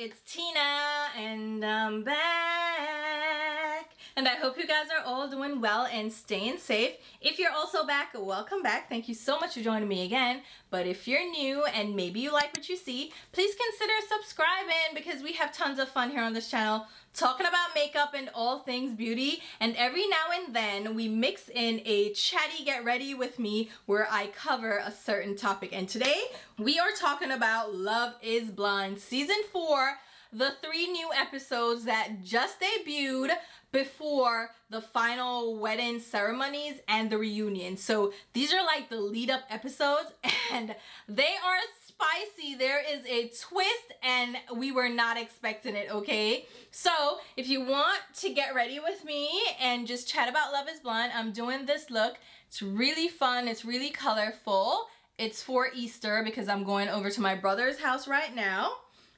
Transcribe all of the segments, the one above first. it's Tina, and I'm back. And I hope you guys are all doing well and staying safe. If you're also back, welcome back. Thank you so much for joining me again. But if you're new and maybe you like what you see, please consider subscribing because we have tons of fun here on this channel talking about makeup and all things beauty. And every now and then we mix in a chatty get ready with me where I cover a certain topic. And today we are talking about Love Is Blind Season 4, the 3 new episodes that just debuted before the final wedding ceremonies and the reunion. So these are like the lead up episodes and they are spicy. There is a twist and we were not expecting it, okay? So if you want to get ready with me and just chat about Love Is Blind, I'm doing this look. It's really fun. It's really colorful. It's for Easter because I'm going over to my brother's house right now.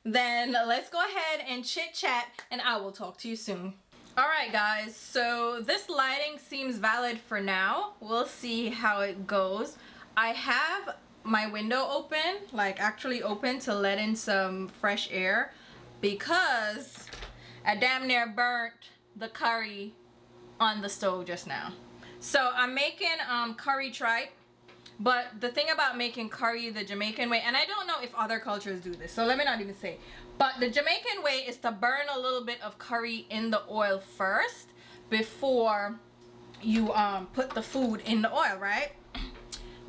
Then let's go ahead and chit chat and I will talk to you soon. Alright guys, so this lighting seems valid for now. We'll see how it goes. I have my window open, like actually open, to let in some fresh air because I damn near burnt the curry on the stove just now. So I'm making curry tripe, but the thing about making curry the Jamaican way, and I don't know if other cultures do this, so let me not even say, but the Jamaican way is to burn a little bit of curry in the oil first before you put the food in the oil, right?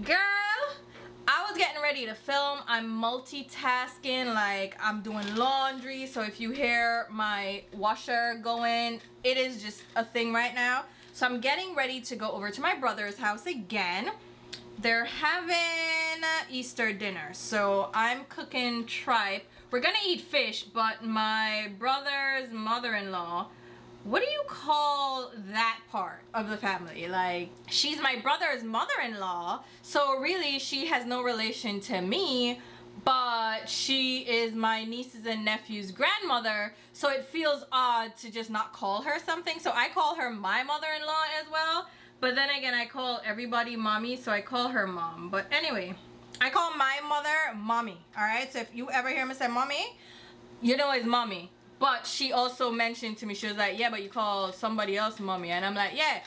Girl, I was getting ready to film. I'm multitasking, like I'm doing laundry, so if you hear my washer going, it is just a thing right now. So I'm getting ready to go over to my brother's house again. They're having Easter dinner, so I'm cooking tripe. We're gonna eat fish, but my brother's mother-in-law, what do you call that part of the family? Like, she's my brother's mother-in-law, so really she has no relation to me, but she is my niece's and nephew's grandmother, so it feels odd to just not call her something. So I call her my mother-in-law as well, but then again I call everybody mommy, so I call her mom. But anyway, I call my mother mommy, all right? So if you ever hear me say mommy, you know it's mommy. But she also mentioned to me, she was like, yeah, but you call somebody else mommy. And I'm like, yeah,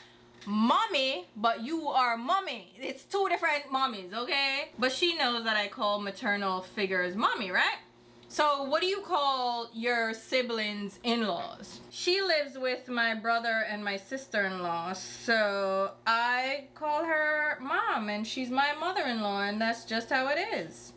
mommy, but you are mommy. It's 2 different mommies, okay? But she knows that I call maternal figures mommy, right? So what do you call your siblings' in-laws? She lives with my brother and my sister-in-law, so I call her mom and she's my mother-in-law, and that's just how it is,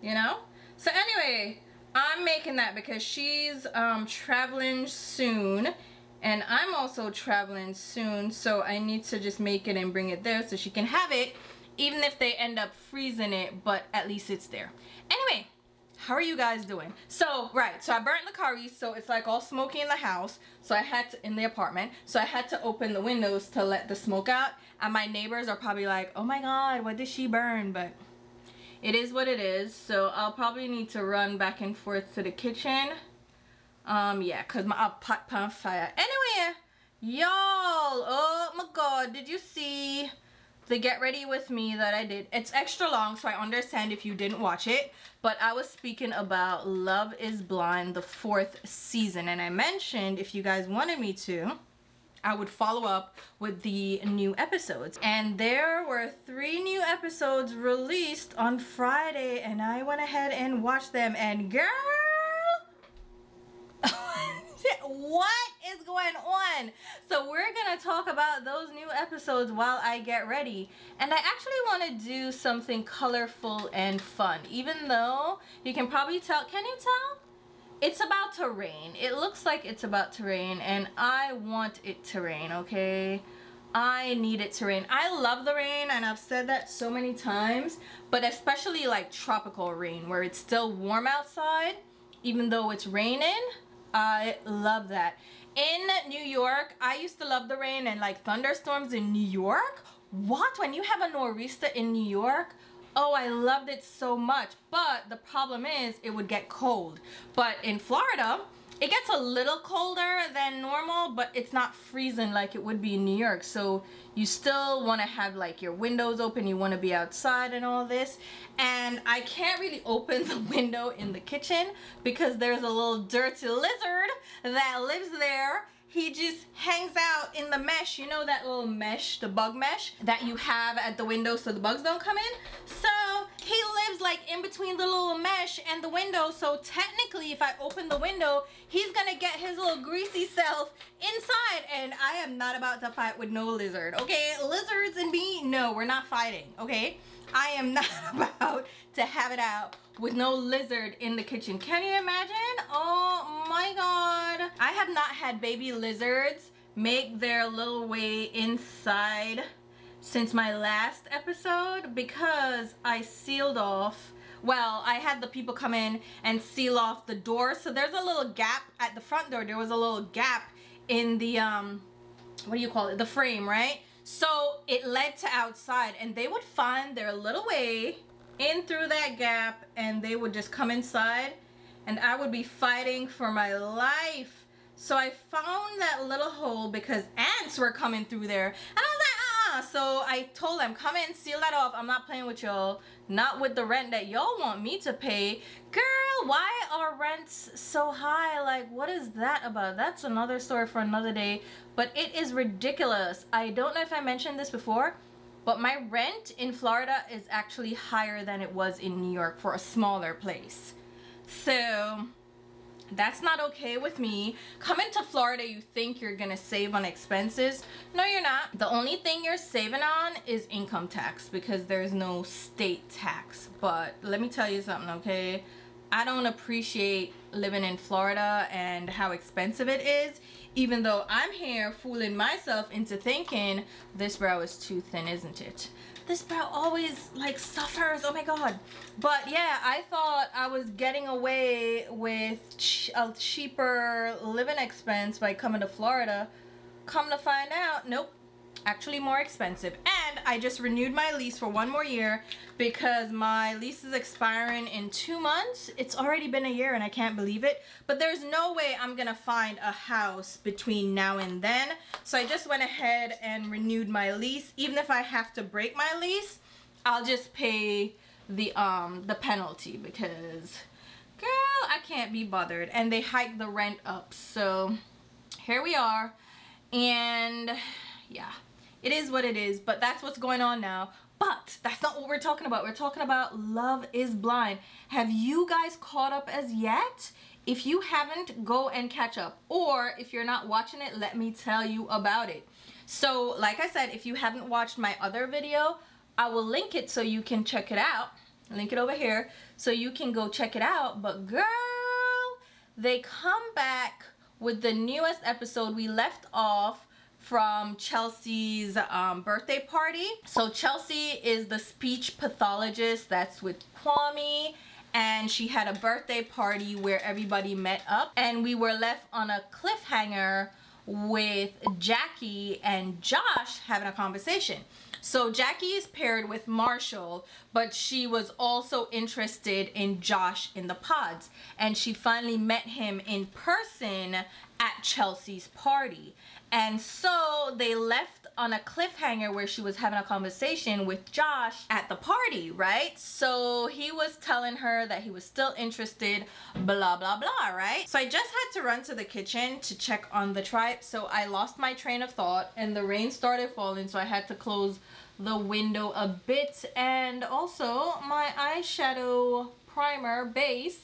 you know? So anyway, I'm making that because she's traveling soon and I'm also traveling soon, so I need to just make it and bring it there so she can have it, even if they end up freezing it, but at least it's there. Anyway, how are you guys doing? So, right, so I burnt the curry, so it's like all smoky in the house. So I had to, in the apartment, so I had to open the windows to let the smoke out. And my neighbors are probably like, oh my God, what did she burn? But it is what it is. So I'll probably need to run back and forth to the kitchen. Yeah, cause my pot pan fire. Anyway, y'all, oh my God, did you see the get ready with me that I did? It's extra long, so I understand if you didn't watch it, but I was speaking about Love Is Blind, the 4th season, and I mentioned if you guys wanted me to, I would follow up with the new episodes. And there were 3 new episodes released on Friday, and I went ahead and watched them, and girl, what is going on? So we're gonna talk about those new episodes while I get ready. And I actually want to do something colorful and fun, even though you can probably tell, can you tell? It's about to rain. It looks like it's about to rain, and I want it to rain, okay? I need it to rain. I love the rain, and I've said that so many times, but especially like tropical rain where it's still warm outside even though it's raining. I love that. In New York, I used to love the rain and like thunderstorms in New York. What? When you have a nor'easter in New York? Oh, I loved it so much. But the problem is it would get cold. But in Florida, It gets a little colder than normal, but it's not freezing like it would be in New York. So you still want to have like your windows open. You want to be outside and all this. And I can't really open the window in the kitchen because there's a little dirty lizard that lives there. He just hangs out in the mesh. You know that little mesh, the bug mesh that you have at the window so the bugs don't come in? So he lives like in between the little mesh and the window. So technically if I open the window, he's gonna get his little greasy self inside, and I am not about to fight with no lizard, okay? Lizards and me, no, we're not fighting, okay? I am not about to have it out with no lizard in the kitchen. Can you imagine? Oh my god. I have not had baby lizards make their little way inside since my last episode because I sealed off, well, I had the people come in and seal off the door. So there's a little gap at the front door. There was a little gap in the, what do you call it? The frame, right? So it led to outside, and they would find their little way in through that gap, and they would just come inside, and I would be fighting for my life. So I found that little hole because ants were coming through there, and I was like, ah. So I told them, come in, seal that off. I'm not playing with y'all, not with the rent that y'all want me to pay. Girl, why are rents so high? Like, what is that about? That's another story for another day, but it is ridiculous. I don't know if I mentioned this before, but my rent in Florida is actually higher than it was in New York for a smaller place. So that's not okay with me. Coming to Florida, you think you're gonna save on expenses. No, you're not. The only thing you're saving on is income tax because there's no state tax. But let me tell you something, okay? I don't appreciate living in Florida and how expensive it is, even though I'm here fooling myself into thinking this brow is too thin, isn't it? This brow always like suffers, oh my god. But yeah, I thought I was getting away with a cheaper living expense by coming to Florida. Come to find out, nope, actually more expensive. And I just renewed my lease for one more year because my lease is expiring in 2 months. It's already been a year and I can't believe it, but there's no way I'm gonna find a house between now and then. So I just went ahead and renewed my lease. Even if I have to break my lease, I'll just pay the penalty because, girl, I can't be bothered. And they hiked the rent up, so here we are. And yeah, it is what it is, but that's what's going on now. But that's not what we're talking about. We're talking about Love Is Blind. Have you guys caught up as yet? If you haven't, go and catch up. Or if you're not watching it, let me tell you about it. So like I said, if you haven't watched my other video, I will link it so you can check it out. Link it over here so you can go check it out. But girl, they come back with the newest episode. We left off from Chelsea's birthday party. So Chelsea is the speech pathologist that's with Kwame, and she had a birthday party where everybody met up, and we were left on a cliffhanger with Jackie and Josh having a conversation. So Jackie is paired with Marshall, but she was also interested in Josh in the pods, and she finally met him in person at Chelsea's party. And so they left on a cliffhanger where she was having a conversation with Josh at the party, right? So he was telling her that he was still interested, blah, blah, blah, right? So I just had to run to the kitchen to check on the tripe. So I lost my train of thought and the rain started falling. So I had to close the window a bit. And also my eyeshadow primer base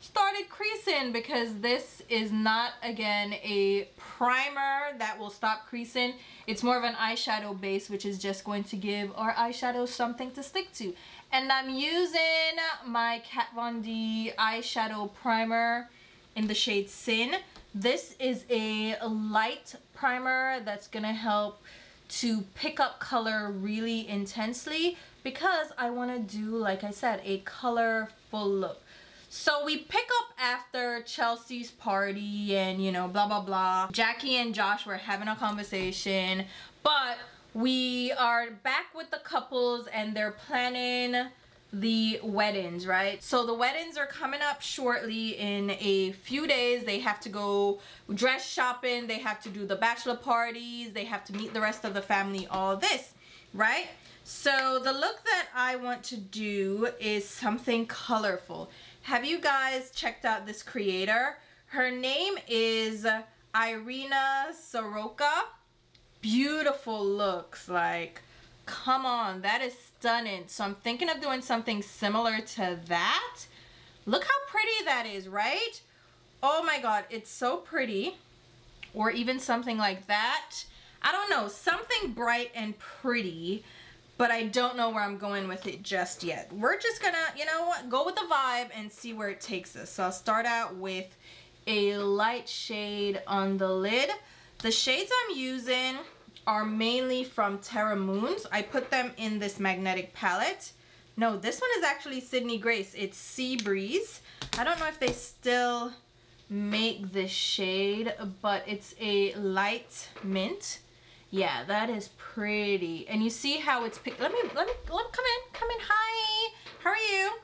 started creasing because this is not, again, a primer that will stop creasing. It's more of an eyeshadow base, which is just going to give our eyeshadow something to stick to. And I'm using my Kat Von D eyeshadow primer in the shade Sin. This is a light primer that's gonna help to pick up color really intensely because I wanna do, like I said, a colorful look. So we pick up after Chelsea's party and, you know, blah, blah, blah. Jackie and Josh were having a conversation, but we are back with the couples and they're planning the weddings, right? So the weddings are coming up shortly in a few days. They have to go dress shopping, they have to do the bachelor parties, they have to meet the rest of the family, all this, right? So the look that I want to do is something colorful. Have you guys checked out this creator? Her name is Irina Soroka. Beautiful looks, like, come on, that is stunning. So I'm thinking of doing something similar to that. Look how pretty that is, right? Oh my God, it's so pretty. Or even something like that. I don't know, something bright and pretty, but I don't know where I'm going with it just yet. We're just gonna, you know what, go with the vibe and see where it takes us. So I'll start out with a light shade on the lid. The shades I'm using are mainly from Terra Moons. I put them in this magnetic palette. No, this one is actually Sydney Grace. It's Sea Breeze. I don't know if they still make this shade, but it's a light mint. Yeah, that is pretty. And you see how it's picked. Let me come in, hi, how are you?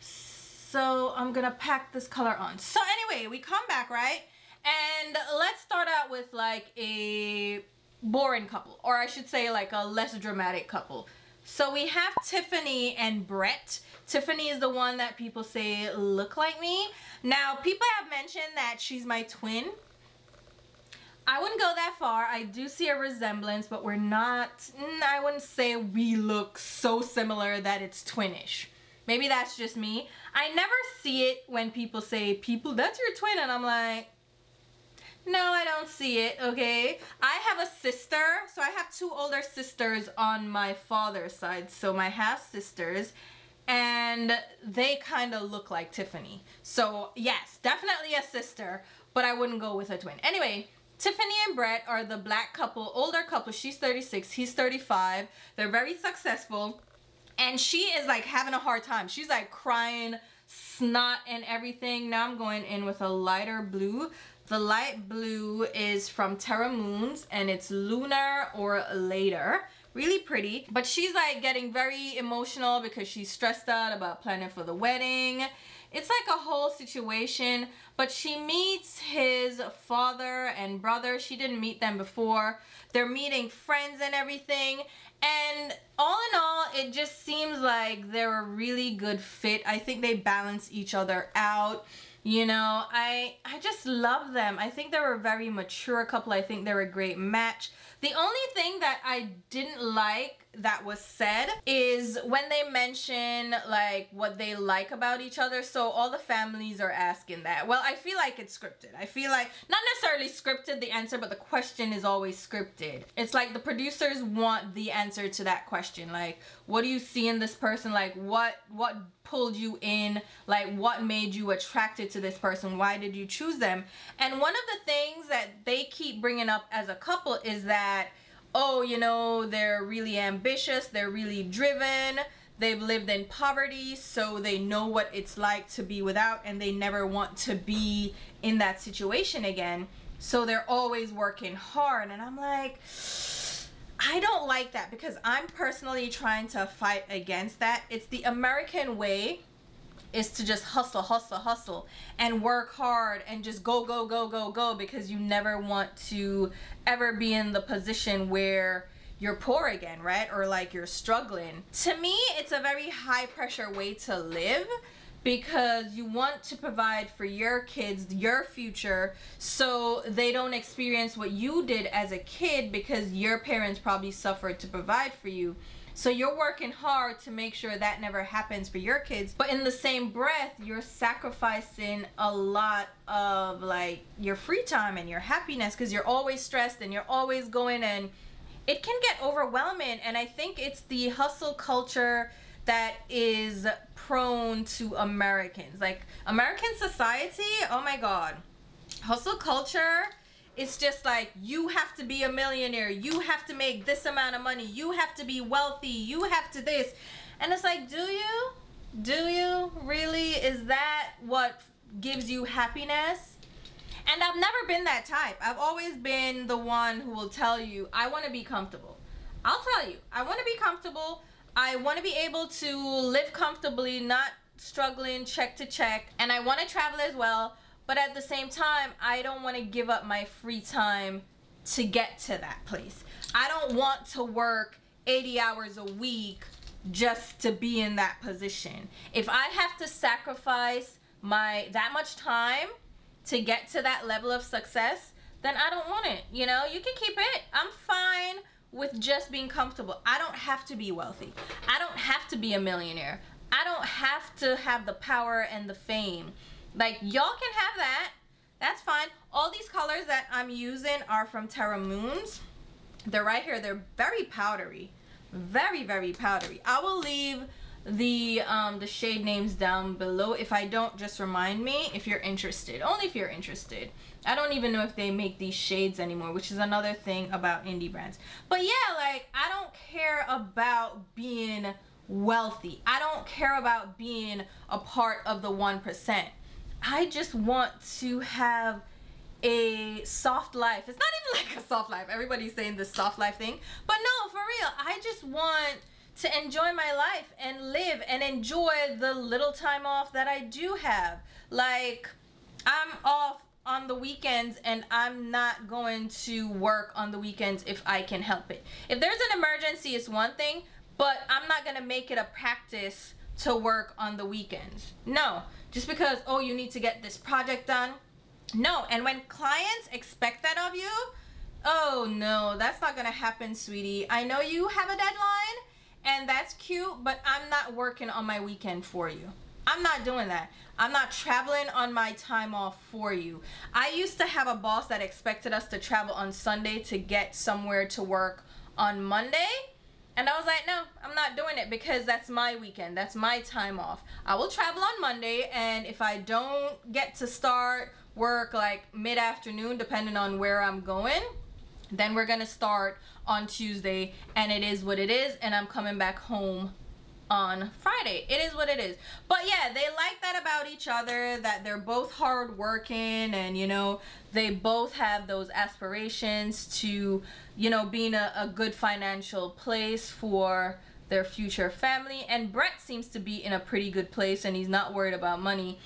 So I'm gonna pack this color on. So anyway, we come back, right? And let's start out with like a boring couple, or I should say like a less dramatic couple. So we have Tiffany and Brett. Tiffany is the one that people say look like me. Now, people have mentioned that she's my twin. I wouldn't go that far. I do see a resemblance, but we're not, I wouldn't say we look so similar that it's twinish. Maybe that's just me. I never see it when people say, people, that's your twin, and I'm like, no, I don't see it, okay? I have a sister, so I have two older sisters on my father's side, so my half-sisters, and they kind of look like Tiffany. So yes, definitely a sister, but I wouldn't go with a twin. Anyway, Tiffany and Brett are the black couple, older couple. She's 36, he's 35. They're very successful, and she is like having a hard time. She's like crying, snot and everything. Now I'm going in with a lighter blue. The light blue is from Terra Moons, and it's Lunar or Later. Really pretty. But she's like getting very emotional because she's stressed out about planning for the wedding. It's like a whole situation, but she meets his father and brother. She didn't meet them before. They're meeting friends and everything. And all in all, it just seems like they're a really good fit. I think they balance each other out. You know, I just love them. I think they're a very mature couple. I think they're a great match. The only thing that I didn't like that was said is when they mention like what they like about each other. So all the families are asking that. Well, I feel like it's scripted. I feel like, not necessarily scripted the answer, but the question is always scripted. It's like the producers want the answer to that question. Like, what do you see in this person? Like, what pulled you in? Like, what made you attracted to this person? Why did you choose them? And one of the things that they keep bringing up as a couple is that, oh, you know, they're really ambitious, they're really driven, they've lived in poverty, so they know what it's like to be without, and they never want to be in that situation again. So they're always working hard. And I'm like, I don't like that, because I'm personally trying to fight against that. It's the American way, is to just hustle, hustle, hustle, and work hard, and just go, go, go, go, go, because you never want to ever be in the position where you're poor again, right? Or like you're struggling. To me, it's a very high pressure way to live, because you want to provide for your kids, your future, so they don't experience what you did as a kid, because your parents probably suffered to provide for you. So you're working hard to make sure that never happens for your kids, but in the same breath, you're sacrificing a lot of like your free time and your happiness, because you're always stressed and you're always going, and it can get overwhelming. And I think it's the hustle culture that is prone to Americans. Like, American society, oh my God. Hustle culture, it's just like, you have to be a millionaire, you have to make this amount of money, you have to be wealthy, you have to this. And it's like, do you? Do you? Really? Is that what gives you happiness? And I've never been that type. I've always been the one who will tell you, I want to be comfortable. I'll tell you, I want to be comfortable. I want to be able to live comfortably, not struggling check to check, and I want to travel as well, but at the same time I don't want to give up my free time to get to that place. I don't want to work 80 hours a week just to be in that position. If I have to sacrifice my that much time to get to that level of success, then I don't want it. You know, you can keep it. I'm fine with just being comfortable. I don't have to be wealthy. I don't have to be a millionaire. I don't have to have the power and the fame. Like, y'all can have that. That's fine. All these colors that I'm using are from Terra Moons. They're right here. They're very powdery. Very, very powdery. I will leave the shade names down below. If I don't, just remind me if you're interested. Only if you're interested. I don't even know if they make these shades anymore, which is another thing about indie brands. But yeah, like, I don't care about being wealthy. I don't care about being a part of the 1%. I just want to have a soft life. It's not even like a soft life. Everybody's saying this soft life thing, but no, for real, I just want to enjoy my life and live and enjoy the little time off that I do have. Like, I'm off on the weekends and I'm not going to work on the weekends if I can help it. If there's an emergency, it's one thing, but I'm not gonna make it a practice to work on the weekends. No, just because, oh, you need to get this project done. No, and when clients expect that of you, oh no, that's not gonna happen, sweetie. I know you have a deadline and that's cute, but I'm not working on my weekend for you. I'm not doing that. I'm not traveling on my time off for you. I used to have a boss that expected us to travel on Sunday to get somewhere to work on Monday. And I was like, no, I'm not doing it because that's my weekend. That's my time off. I will travel on Monday, and if I don't get to start work like mid-afternoon, depending on where I'm going, then we're gonna start on Tuesday, and it is what it is, and I'm coming back home on Friday. It is what it is. But yeah, they like that about each other, that they're both hardworking, and you know, they both have those aspirations to, you know, being a good financial place for their future family. And Brett seems to be in a pretty good place and he's not worried about money.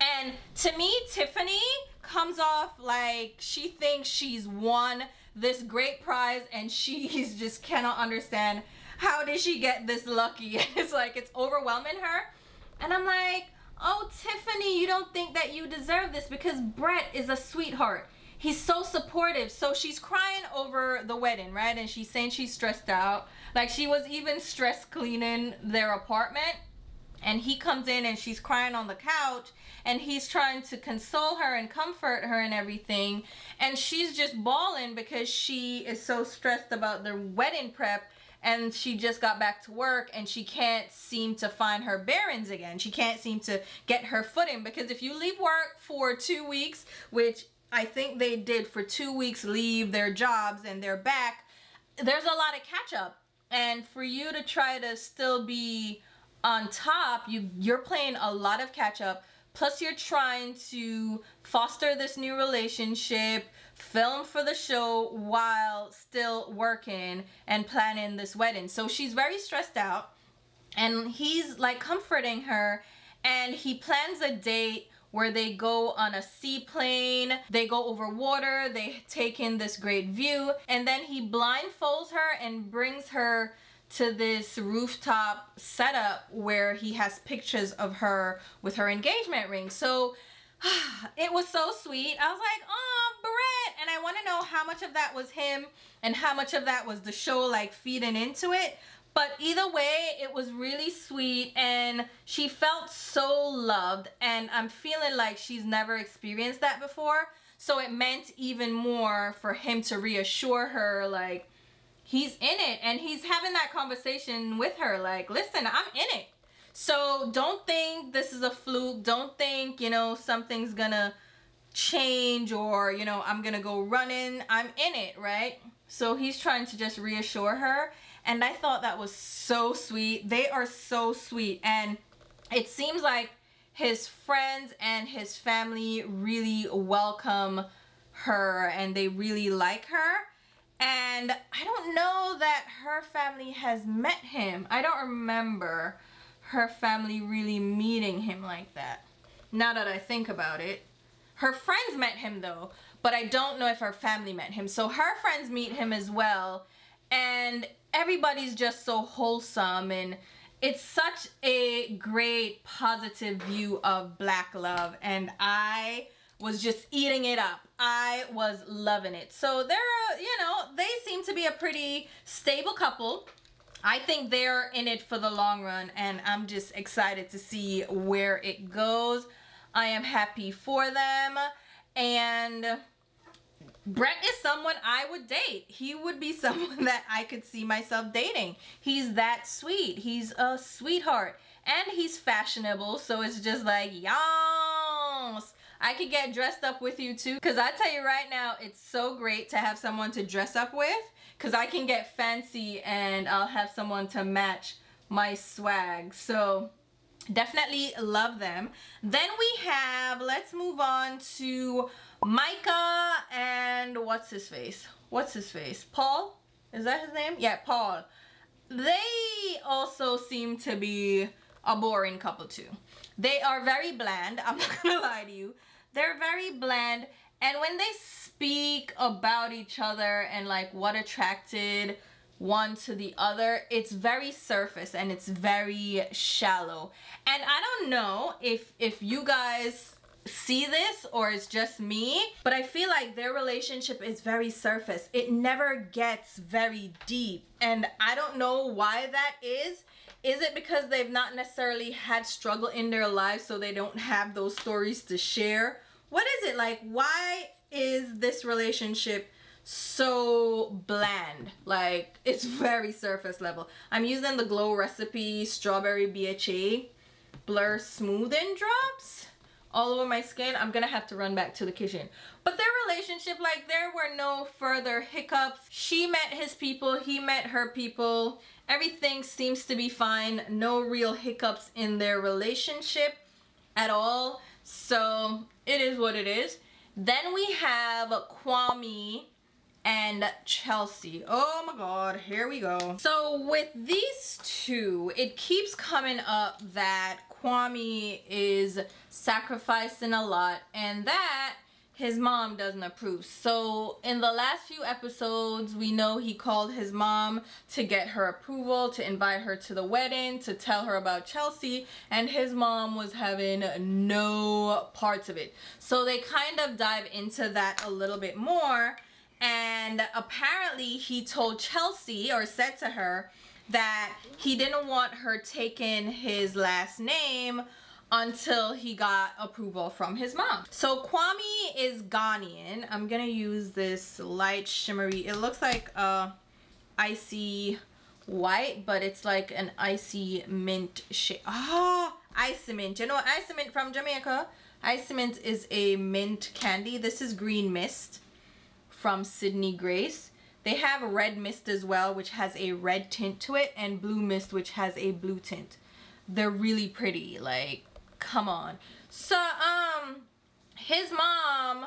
And to me, Tiffany comes off like she thinks she's won this great prize and she's just cannot understand how did she get this lucky? It's like, it's overwhelming her. And I'm like, oh, Tiffany, you don't think that you deserve this because Brett is a sweetheart. He's so supportive. So she's crying over the wedding, right? And she's saying she's stressed out. Like, she was even stress cleaning their apartment. And he comes in and she's crying on the couch and he's trying to console her and comfort her and everything. And she's just bawling because she is so stressed about the wedding prep. And she just got back to work and she can't seem to find her bearings again. She can't seem to get her footing because if you leave work for 2 weeks, which I think they did for 2 weeks, leave their jobs and they're back, there's a lot of catch up. And for you to try to still be on top, you're playing a lot of catch up. Plus you're trying to foster this new relationship, film for the show while still working and planning this wedding. So she's very stressed out and he's like comforting her, and he plans a date where they go on a seaplane, they go over water, they take in this great view, and then he blindfolds her and brings her to this rooftop setup where he has pictures of her with her engagement ring. So it was so sweet. I was like, oh, Brett. And I want to know how much of that was him and how much of that was the show like feeding into it. But either way, it was really sweet and she felt so loved, and I'm feeling like she's never experienced that before. So it meant even more for him to reassure her like he's in it, and he's having that conversation with her like, listen, I'm in it. So don't think this is a fluke. Don't think, you know, something's gonna change or, you know, I'm gonna go running. I'm in it, right? So he's trying to just reassure her. And I thought that was so sweet. They are so sweet. And it seems like his friends and his family really welcome her and they really like her. And I don't know that her family has met him. I don't remember her family really meeting him like that, now that I think about it. Her friends met him though, but I don't know if her family met him. So her friends meet him as well, and everybody's just so wholesome, and it's such a great positive view of black love, and I was just eating it up. I was loving it. So they're, you know, they seem to be a pretty stable couple. I think they're in it for the long run, and I'm just excited to see where it goes. I am happy for them, and Brett is someone I would date. He would be someone that I could see myself dating. He's that sweet. He's a sweetheart, and he's fashionable, so it's just like, yas. I could get dressed up with you too, because I tell you right now, it's so great to have someone to dress up with, because I can get fancy and I'll have someone to match my swag. So definitely love them. Then we have, let's move on to Micah and what's his face, Paul, is that his name? Yeah, Paul. They also seem to be a boring couple too. They are very bland. I'm not gonna lie to you, they're very bland. And when they speak about each other and like what attracted one to the other, it's very surface and it's very shallow. And I don't know if you guys see this or it's just me, but I feel like their relationship is very surface. It never gets very deep, and I don't know why that is. Is it because they've not necessarily had struggle in their lives, so they don't have those stories to share? What is it like? Why is this relationship so bland? Like, it's very surface level. I'm using the Glow Recipe Strawberry BHA Blur Smoothing Drops all over my skin. I'm gonna have to run back to the kitchen. But their relationship, like, there were no further hiccups. She met his people, he met her people. Everything seems to be fine. No real hiccups in their relationship at all. So it is what it is. Then we have Kwame and Chelsea. Oh my god, here we go. So with these two, it keeps coming up that Kwame is sacrificing a lot and that his mom doesn't approve. So in the last few episodes, we know he called his mom to get her approval, to invite her to the wedding, to tell her about Chelsea, and his mom was having no parts of it. So they kind of dive into that a little bit more. And apparently he told Chelsea, or said to her, that he didn't want her taking his last name until he got approval from his mom. So Kwame is Ghanaian. I'm gonna use this light shimmery, it looks like icy white, but it's like an icy mint shade. Ah, icy mint. You know icy mint from Jamaica? Icy mint is a mint candy. This is Green Mist from Sydney Grace. They have Red Mist as well, which has a red tint to it, and Blue Mist, which has a blue tint. They're really pretty, like, come on. So his mom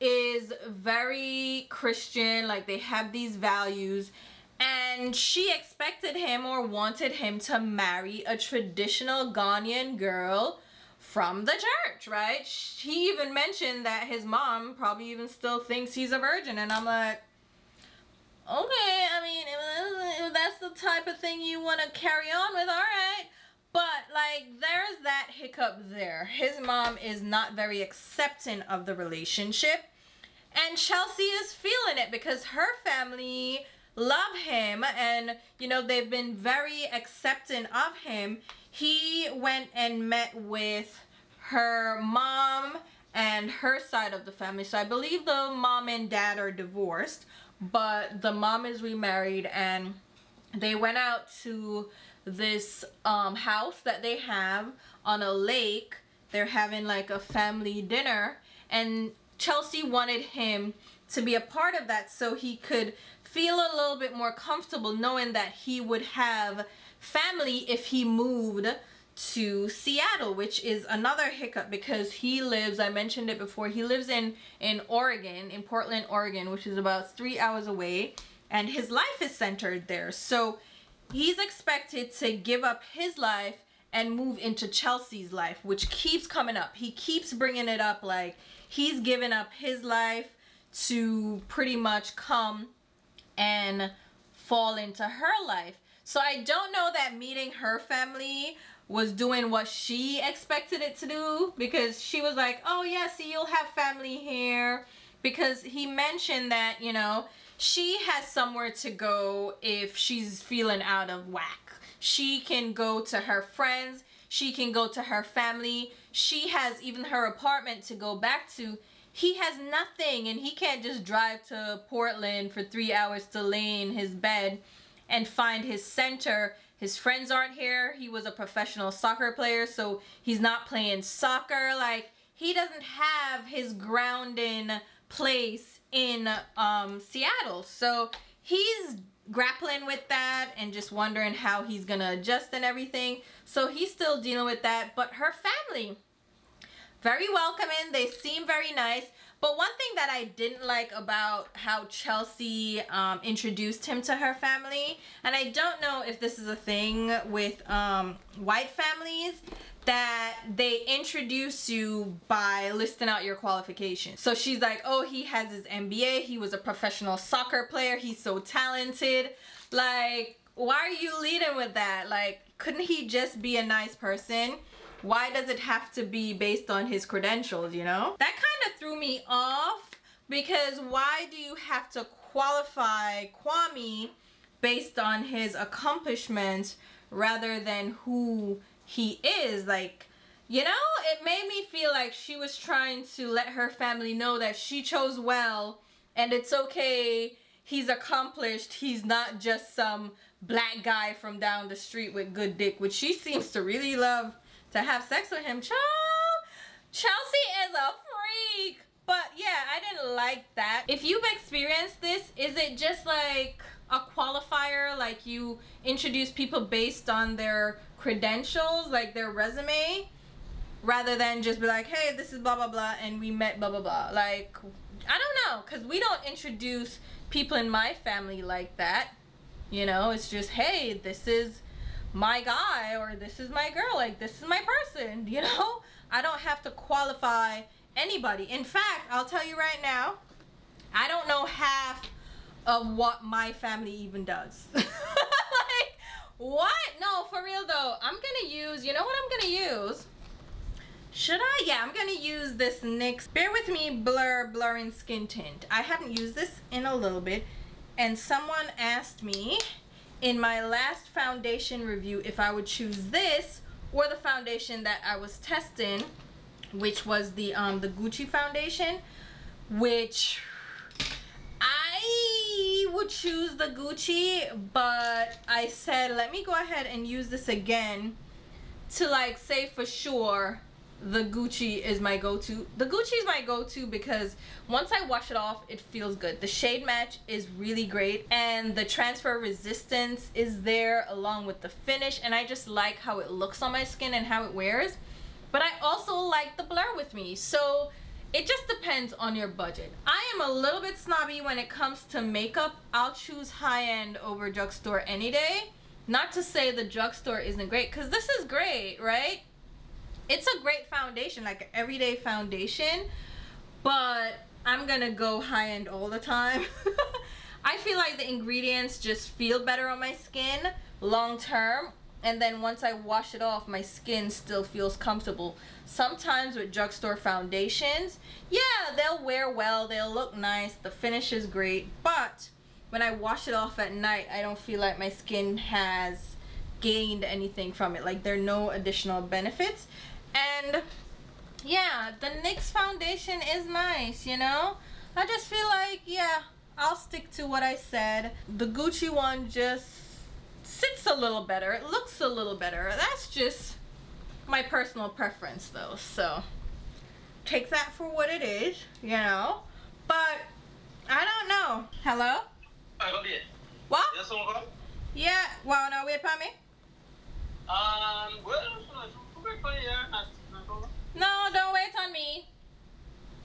is very Christian, like they have these values, and she expected him or wanted him to marry a traditional Ghanaian girl from the church, right? She even mentioned that his mom probably even still thinks he's a virgin, and I'm like, okay, I mean, if that's the type of thing you want to carry on with, all right. But like, there's that hiccup there. His mom is not very accepting of the relationship, and Chelsea is feeling it because her family love him, and you know, they've been very accepting of him. He went and met with her mom and her side of the family. So I believe the mom and dad are divorced, but the mom is remarried, and they went out to this house that they have on a lake. They're having like a family dinner, and Chelsea wanted him to be a part of that so he could feel a little bit more comfortable knowing that he would have family if he moved to Seattle, which is another hiccup because he lives, I mentioned it before, he lives in Oregon, in Portland, Oregon, which is about 3 hours away, and his life is centered there. So he's expected to give up his life and move into Chelsea's life, which keeps coming up. He keeps bringing it up, like he's given up his life to pretty much come and fall into her life. So I don't know that meeting her family was doing what she expected it to do, because she was like, oh yeah, see, you'll have family here, because he mentioned that, you know, she has somewhere to go if she's feeling out of whack. She can go to her friends, she can go to her family, she has even her apartment to go back to. He has nothing, and he can't just drive to Portland for 3 hours to lay in his bed and find his center. His friends aren't here. He was a professional soccer player, so he's not playing soccer. Like, he doesn't have his grounding place in Seattle. So he's grappling with that and just wondering how he's gonna adjust and everything. So he's still dealing with that. But her family, very welcoming, they seem very nice. But one thing that I didn't like about how Chelsea introduced him to her family, and I don't know if this is a thing with white families, that they introduce you by listing out your qualifications. So she's like, oh, he has his MBA, he was a professional soccer player, he's so talented. Like, why are you leading with that? Like, couldn't he just be a nice person? Why does it have to be based on his credentials, you know? That kind of threw me off, because why do you have to qualify Kwame based on his accomplishments rather than who he is? Like, you know, it made me feel like she was trying to let her family know that she chose well and it's okay, he's accomplished, he's not just some black guy from down the street with good dick, which she seems to really love to have sex with him. Child, Chelsea is a freak. But yeah, I didn't like that. If you've experienced this, is it just like a qualifier, like you introduce people based on their credentials, like their resume, rather than just be like, hey, this is blah blah blah and we met blah blah blah? Like, I don't know, because we don't introduce people in my family like that, you know. It's just, hey, this is my guy, or this is my girl, like this is my person, you know. I don't have to qualify anybody. In fact, I'll tell you right now, I don't know half of what my family even does. Like, what? No, for real though, I'm gonna use, you know what I'm gonna use? Should I? Yeah, I'm gonna use this NYX, bear with me, blurring skin tint. I haven't used this in a little bit, and someone asked me in my last foundation review if I would choose this or the foundation that I was testing, which was the Gucci foundation, which I would choose the Gucci, but I said let me go ahead and use this again to like say for sure the Gucci is my go-to. The Gucci is my go-to because once I wash it off, it feels good. The shade match is really great, and the transfer resistance is there along with the finish, and I just like how it looks on my skin and how it wears. But I also like the blur with me, so it just depends on your budget. I am a little bit snobby when it comes to makeup. I'll choose high-end over drugstore any day. Not to say the drugstore isn't great, because this is great, right? It's a great foundation, like an everyday foundation, but I'm gonna go high-end all the time. I feel like the ingredients just feel better on my skin long-term, and then once I wash it off, my skin still feels comfortable. Sometimes with drugstore foundations, yeah, they'll wear well, they'll look nice, the finish is great, but when I wash it off at night, I don't feel like my skin has gained anything from it. Like, there are no additional benefits. And yeah, the NYX foundation is nice, you know? I just feel like, yeah, I'll stick to what I said. The Gucci one just sits a little better. It looks a little better. That's just my personal preference though. So take that for what it is, you know? But I don't know. Hello? What? Yeah, well, no, wait for me. No, don't wait on me.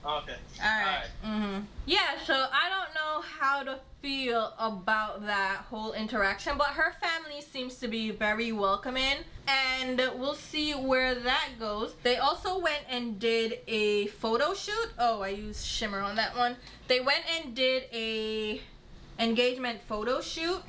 Okay. All right. Mm-hmm. Yeah, so I don't know how to feel about that whole interaction, but her family seems to be very welcoming, and we'll see where that goes. They also went and did a photo shoot. Oh, I used shimmer on that one. They went and did a engagement photo shoot,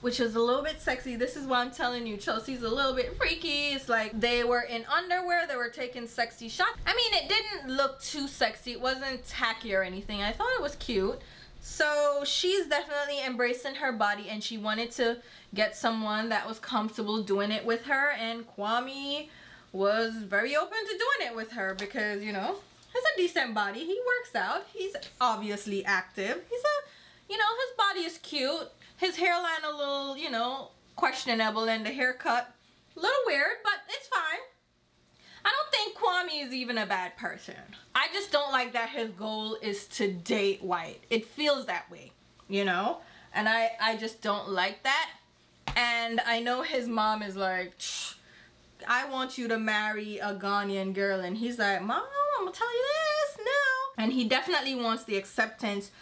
which is a little bit sexy. This is why I'm telling you, Chelsea's a little bit freaky. It's like they were in underwear, they were taking sexy shots. I mean, it didn't look too sexy. It wasn't tacky or anything. I thought it was cute. So she's definitely embracing her body, and she wanted to get someone that was comfortable doing it with her, and Kwame was very open to doing it with her because, you know, he's a decent body. He works out. He's obviously active. He's a, you know, his body is cute. His hairline a little, you know, questionable, and the haircut a little weird, but it's fine. I don't think Kwame is even a bad person. I just don't like that his goal is to date white. It feels that way, you know? And I just don't like that. And I know his mom is like, I want you to marry a Ghanaian girl. And he's like, Mom, I'm gonna tell you this, no. And he definitely wants the acceptance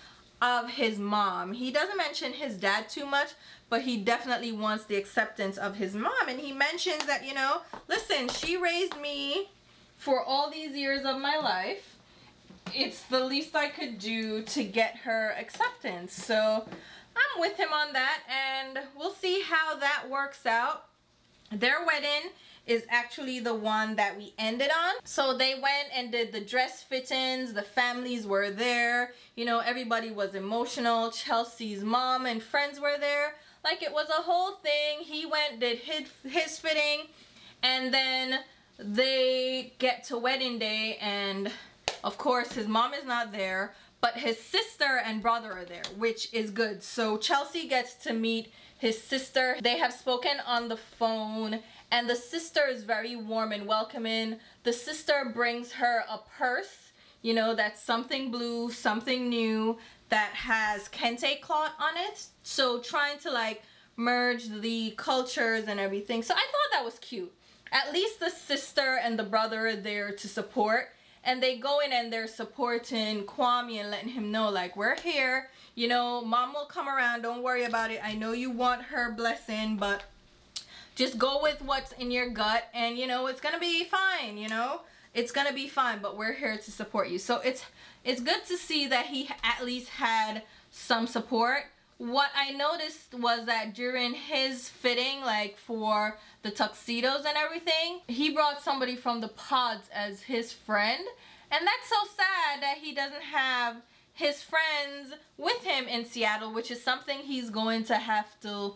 of his mom. He doesn't mention his dad too much, but he definitely wants the acceptance of his mom. And he mentions that, you know, listen, she raised me for all these years of my life. It's the least I could do to get her acceptance. So I'm with him on that, and we'll see how that works out. Their wedding is actually the one that we ended on. So they went and did the dress fittings. The families were there. You know, everybody was emotional. Chelsea's mom and friends were there. Like, it was a whole thing. He went, did his fitting, and then they get to wedding day, and of course his mom is not there, but his sister and brother are there, which is good. So Chelsea gets to meet his sister. They have spoken on the phone, and the sister is very warm and welcoming. The sister brings her a purse, you know, that's something blue, something new, that has Kente cloth on it. So trying to like merge the cultures and everything. So I thought that was cute. At least the sister and the brother are there to support. And they go in and they're supporting Kwame and letting him know, like, we're here. You know, Mom will come around. Don't worry about it. I know you want her blessing, but just go with what's in your gut. And, you know, it's going to be fine, you know. It's going to be fine, but we're here to support you. So it's good to see that he at least had some support. What I noticed was that during his fitting, like for the tuxedos and everything, he brought somebody from the pods as his friend. And that's so sad that he doesn't have his friends with him in Seattle, which is something he's going to have to,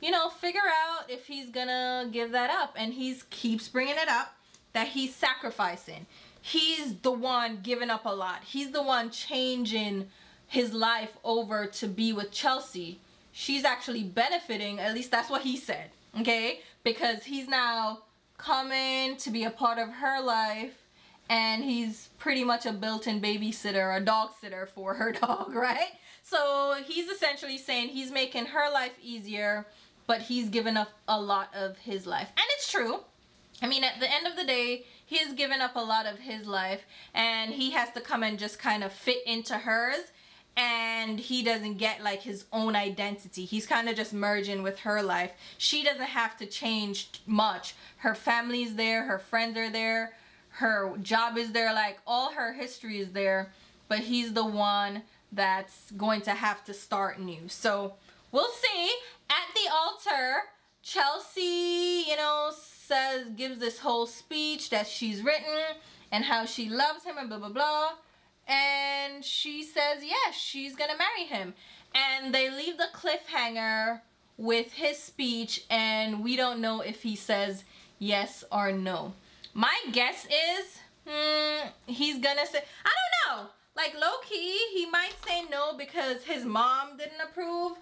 you know, figure out if he's gonna give that up. And he keeps bringing it up that he's sacrificing. He's the one giving up a lot. He's the one changing his life over to be with Chelsea. She's actually benefiting, at least that's what he said, okay? Because he's now coming to be a part of her life, and he's pretty much a built-in babysitter, a dog sitter for her dog, right? So he's essentially saying he's making her life easier, but he's given up a lot of his life. And it's true. I mean, at the end of the day, he's given up a lot of his life, and he has to come and just kind of fit into hers. And he doesn't get like his own identity. He's kind of just merging with her life. She doesn't have to change much. Her family's there, her friends are there, her job is there, like all her history is there, but he's the one that's going to have to start new. So we'll see. At the altar, Chelsea, you know, says, gives this whole speech that she's written and how she loves him and blah blah blah. And she says yes, she's gonna marry him, and they leave the cliffhanger with his speech, and we don't know if he says yes or no. My guess is he's gonna say, I don't know, like low-key he might say no because his mom didn't approve,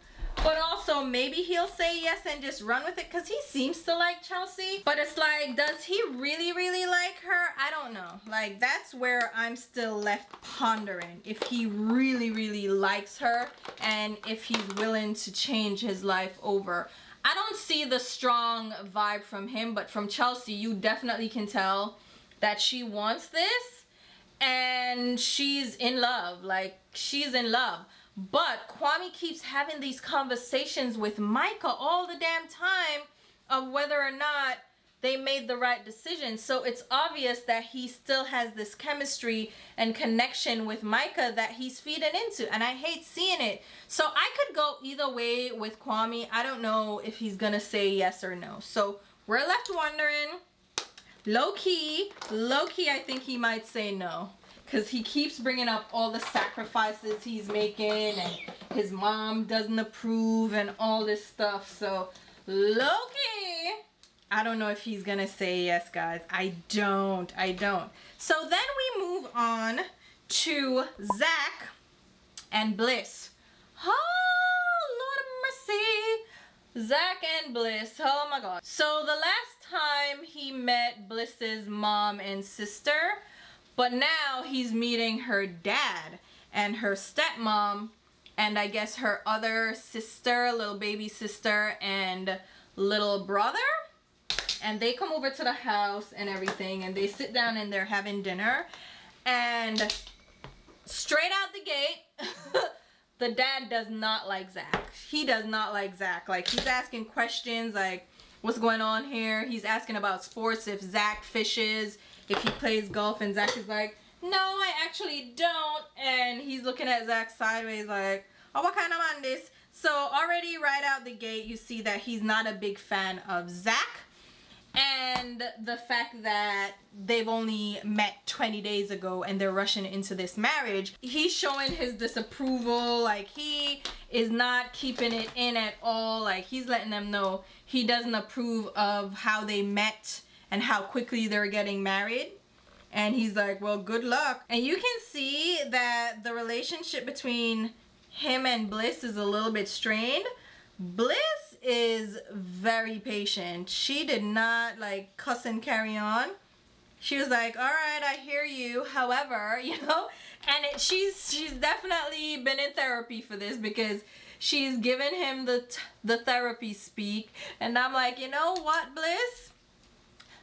but also maybe he'll say yes and just run with it because he seems to like Chelsea. But it's like, does he really like her? I don't know. Like, that's where I'm still left pondering, if he really likes her and if he's willing to change his life over. I don't see the strong vibe from him, but from Chelsea, you definitely can tell that she wants this and she's in love. Like, she's in love. But Kwame keeps having these conversations with Micah all the damn time of whether or not they made the right decision. So it's obvious that he still has this chemistry and connection with Micah that he's feeding into, and I hate seeing it. So I could go either way with Kwame. I don't know if he's gonna say yes or no. So we're left wondering. Low-key, I think he might say no, because he keeps bringing up all the sacrifices he's making and his mom doesn't approve and all this stuff. So low-key, I don't know if he's gonna say yes, guys. I don't. So then we move on to Zach and Bliss. Oh, Lord of mercy. Zach and Bliss, oh my God. So the last time he met Bliss's mom and sister, but now he's meeting her dad and her stepmom and I guess her other sister, little baby sister and little brother. And they come over to the house and everything, and they sit down and they're having dinner, and straight out the gate the dad does not like Zach. He does not like Zach. Like, he's asking questions like, what's going on here? He's asking about sports, if Zach fishes, if he plays golf, and Zach is like, no, I actually don't. And he's looking at Zach sideways like, oh, what kind of man this? So already right out the gate you see that he's not a big fan of Zach. And the fact that they've only met 20 days ago and they're rushing into this marriage, he's showing his disapproval. Like, he is not keeping it in at all. Like, he's letting them know he doesn't approve of how they met and how quickly they're getting married. And he's like, well, good luck. And you can see that the relationship between him and Bliss is a little bit strained. Bliss is very patient. She did not like cuss and carry on. She was like, all right, I hear you, however, you know. And she's definitely been in therapy for this, because she's given him the therapy speak. And I'm like, you know what, Bliss,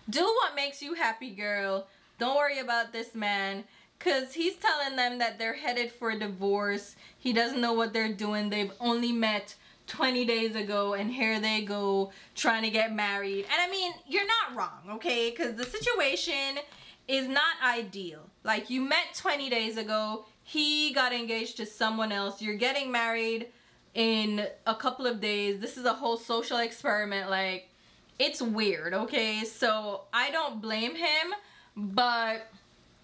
do what makes you happy, girl. Don't worry about this man, because he's telling them that they're headed for a divorce. He doesn't know what they're doing. They've only met 20 days ago and here they go trying to get married. And I mean, you're not wrong, okay? Because the situation is not ideal. Like, you met 20 days ago, he got engaged to someone else, you're getting married in a couple of days. This is a whole social experiment. Like, it's weird, okay? So I don't blame him, but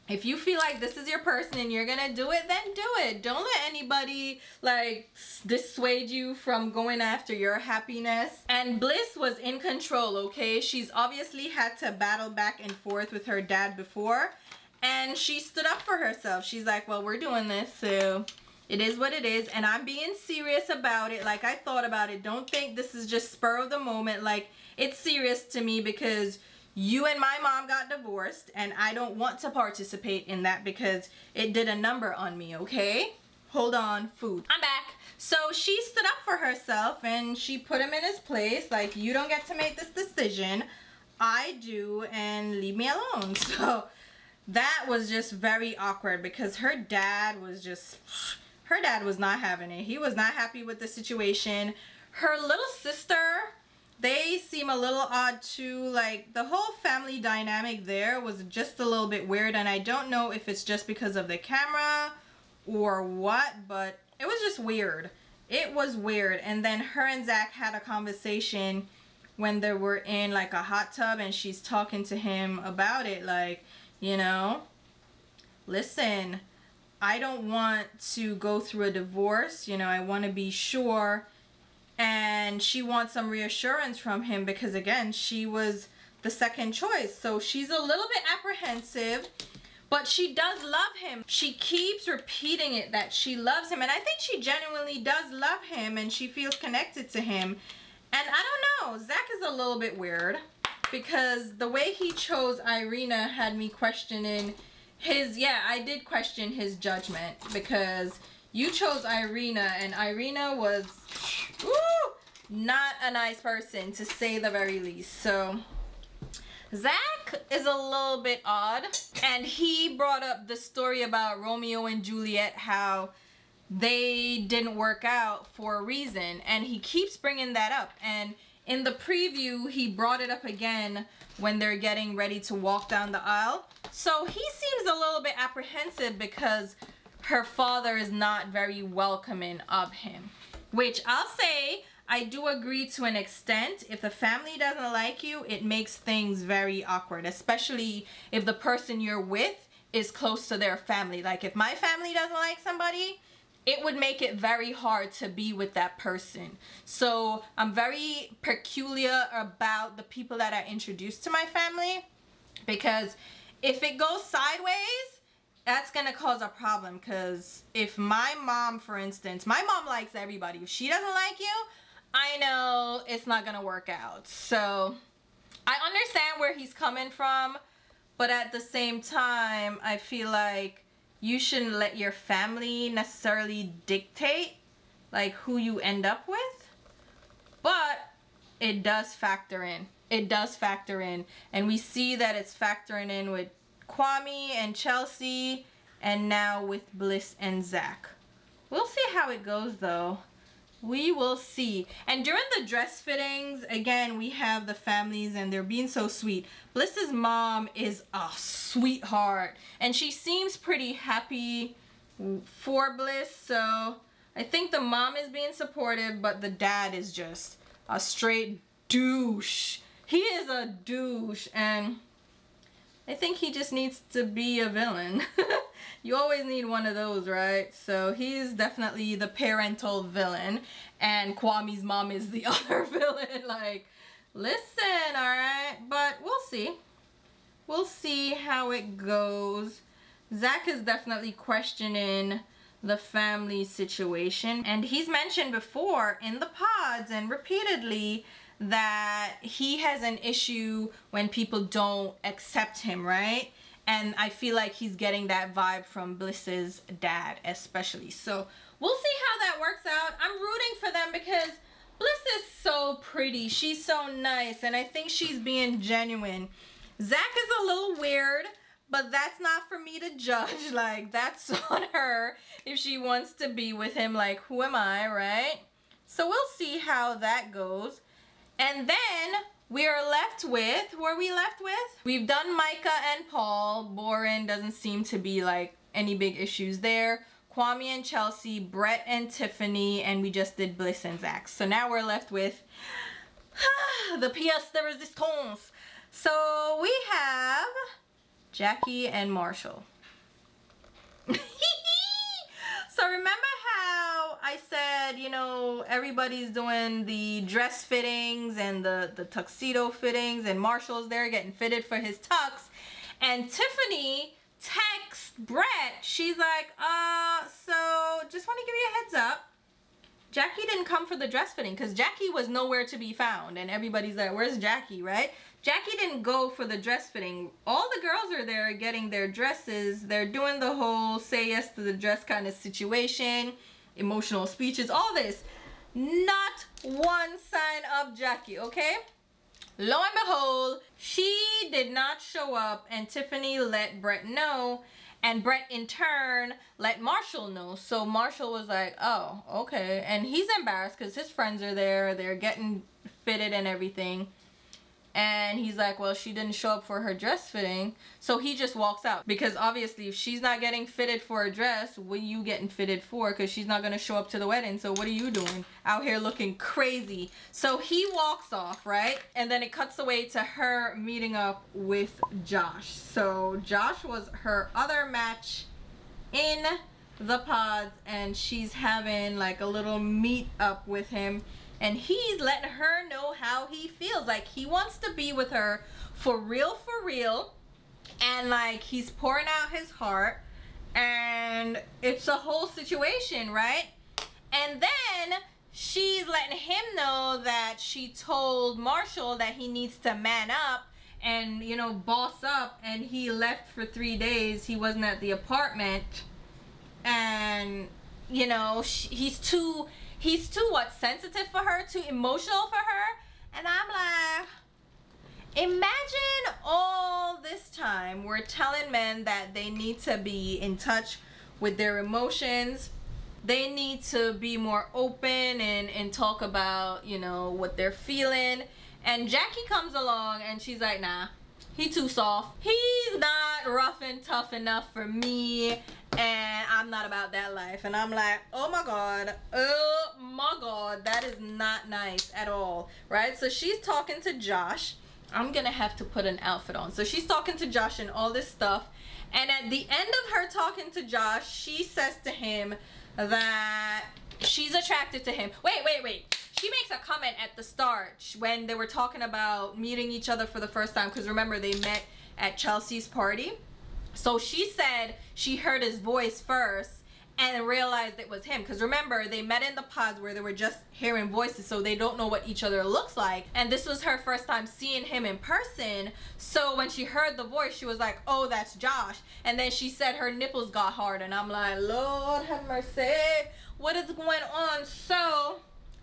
if you feel like this is your person and you're gonna do it, then do it. Don't let anybody like dissuade you from going after your happiness. And Bliss was in control, okay? She's obviously had to battle back and forth with her dad before, and she stood up for herself. She's like, well, we're doing this, so it is what it is, and I'm being serious about it. Like, I thought about it. Don't think this is just spur of the moment. Like, it's serious to me because you and my mom got divorced and I don't want to participate in that because it did a number on me, okay? Hold on, food. I'm back. So she stood up for herself and she put him in his place. Like, you don't get to make this decision. I do, and leave me alone. So that was just very awkward because her dad was not having it. He was not happy with the situation. Her little sister, they seem a little odd too. Like, the whole family dynamic there was just a little bit weird, and I don't know if it's just because of the camera or what, but it was just weird. It was weird. And then her and Zach had a conversation when they were in like a hot tub, and she's talking to him about it like, you know, listen, I don't want to go through a divorce, you know, I want to be sure. And she wants some reassurance from him because, again, she was the second choice. So she's a little bit apprehensive, but she does love him. She keeps repeating it that she loves him. And I think she genuinely does love him and she feels connected to him. And I don't know, Zach is a little bit weird because the way he chose Irina had me questioning his, yeah, I did question his judgment because you chose Irina, and Irina was, ooh, not a nice person, to say the very least. So Zach is a little bit odd, and he brought up the story about Romeo and Juliet, how they didn't work out for a reason, and he keeps bringing that up. And in the preview, he brought it up again when they're getting ready to walk down the aisle. So he seems a little bit apprehensive because her father is not very welcoming of him, which I'll say I do agree to an extent. If the family doesn't like you, it makes things very awkward, especially if the person you're with is close to their family. Like, if my family doesn't like somebody, it would make it very hard to be with that person. So I'm very peculiar about the people that I introduce to my family, because if it goes sideways, that's gonna cause a problem. Because if my mom, for instance, my mom likes everybody. If she doesn't like you, I know it's not gonna work out. So I understand where he's coming from, but at the same time, I feel like you shouldn't let your family necessarily dictate like who you end up with. But it does factor in. It does factor in. And we see that it's factoring in with Kwame and Chelsea, and now with Bliss and Zach. We'll see how it goes though. We will see. And during the dress fittings, again, we have the families and they're being so sweet. Bliss's mom is a sweetheart, and she seems pretty happy for Bliss. So I think the mom is being supportive, but the dad is just a straight douche. He is a douche, and I think he just needs to be a villain. You always need one of those, right? So he is definitely the parental villain, and Kwame's mom is the other villain. Like, listen, all right? But we'll see. We'll see how it goes. Zach is definitely questioning the family situation, and he's mentioned before in the pods and repeatedly that he has an issue when people don't accept him, right? And I feel like he's getting that vibe from Bliss's dad especially. So we'll see how that works out. I'm rooting for them because Bliss is so pretty. She's so nice, and I think she's being genuine. Zach is a little weird, but that's not for me to judge. Like, that's on her if she wants to be with him. Like, who am I, right? So we'll see how that goes. And then we are left with, who are we left with? We've done Micah and Paul. Boren doesn't seem to be like any big issues there. Kwame and Chelsea, Brett and Tiffany, and we just did Bliss and Zach. So now we're left with the pièce de résistance. So we have Jackie and Marshall. So remember how I said, you know, everybody's doing the dress fittings and the tuxedo fittings, and Marshall's there getting fitted for his tux, and Tiffany texts Brett. She's like, so just want to give you a heads up, Jackie didn't come for the dress fitting, because Jackie was nowhere to be found, and everybody's like, where's Jackie, right? Jackie didn't go for the dress fitting. All the girls are there getting their dresses. They're doing the whole say yes to the dress kind of situation, emotional speeches, all this. Not one sign of Jackie, okay? Lo and behold, she did not show up, and Tiffany let Brett know, and Brett in turn let Marshall know. So Marshall was like, oh, okay. And he's embarrassed because his friends are there. They're getting fitted and everything. And he's like, well, she didn't show up for her dress fitting. So he just walks out, because obviously if she's not getting fitted for a dress, what are you getting fitted for? Because she's not going to show up to the wedding. So what are you doing out here looking crazy? So he walks off, right? And then it cuts away to her meeting up with Josh. So Josh was her other match in the pods, and she's having like a little meet up with him. And he's letting her know how he feels. Like, he wants to be with her for real. And like, he's pouring out his heart. And it's a whole situation, right? And then she's letting him know that she told Marshall that he needs to man up and, you know, boss up. And he left for 3 days. He wasn't at the apartment. And, you know, he's too... He's too, what, sensitive for her, too emotional for her. And I'm like, imagine all this time we're telling men that they need to be in touch with their emotions. They need to be more open and talk about, you know, what they're feeling. And Jackie comes along and she's like, nah, he too soft. He's not rough and tough enough for me. And I'm not about that life. And I'm like, oh my God, that is not nice at all, right? So she's talking to Josh. I'm gonna have to put an outfit on. So she's talking to Josh and all this stuff, and at the end of her talking to Josh, she says to him that she's attracted to him. Wait, she makes a comment at the start when they were talking about meeting each other for the first time, because remember they met at Chelsea's party. So she said she heard his voice first and realized it was him, because remember they met in the pods where they were just hearing voices, so they don't know what each other looks like, and this was her first time seeing him in person. So when she heard the voice, she was like, oh, that's Josh. And then she said her nipples got hard, and I'm like, Lord have mercy, what is going on? So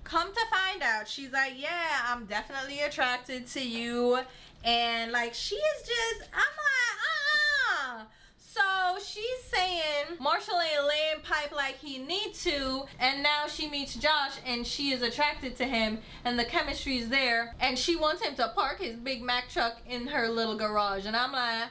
come to find out, she's like, yeah, I'm definitely attracted to you. And like, she is just, I'm like, So she's saying Marshall ain't laying pipe like he need to, and now she meets Josh and she is attracted to him and the chemistry is there, and she wants him to park his Big Mac truck in her little garage. And I'm like,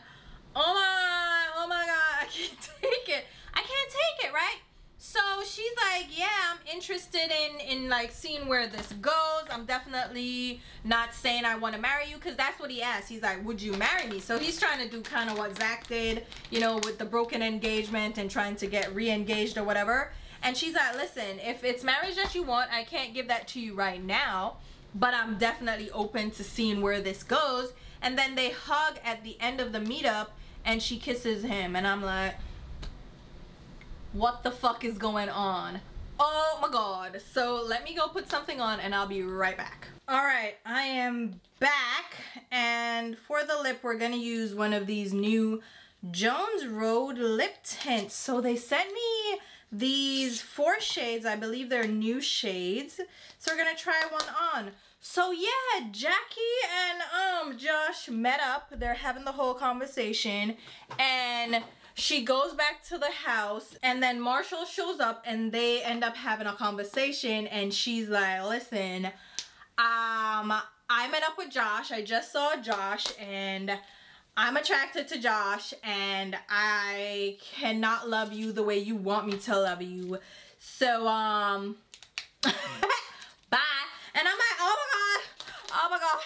oh my god, I can't take it. I can't take it, right? So she's like, yeah, I'm interested in like seeing where this goes. I'm definitely not saying I want to marry you, because that's what he asked. He's like, would you marry me? So he's trying to do kind of what Zach did, you know, with the broken engagement and trying to get re-engaged or whatever. And she's like, listen, if it's marriage that you want, I can't give that to you right now, but I'm definitely open to seeing where this goes. And then they hug at the end of the meetup and she kisses him, and I'm like, what the fuck is going on? Oh my God. So let me go put something on and I'll be right back. All right, I am back, and for the lip we're gonna use one of these new Jones Road lip tints. So they sent me these 4 shades. I believe they're new shades, so we're gonna try one on. So yeah, Jackie and Josh met up. They're having the whole conversation, and she goes back to the house, and then Marshall shows up and they end up having a conversation, and she's like, listen, I met up with Josh. I just saw Josh and I'm attracted to Josh, and I cannot love you the way you want me to love you. So, bye. And I'm like, oh my god,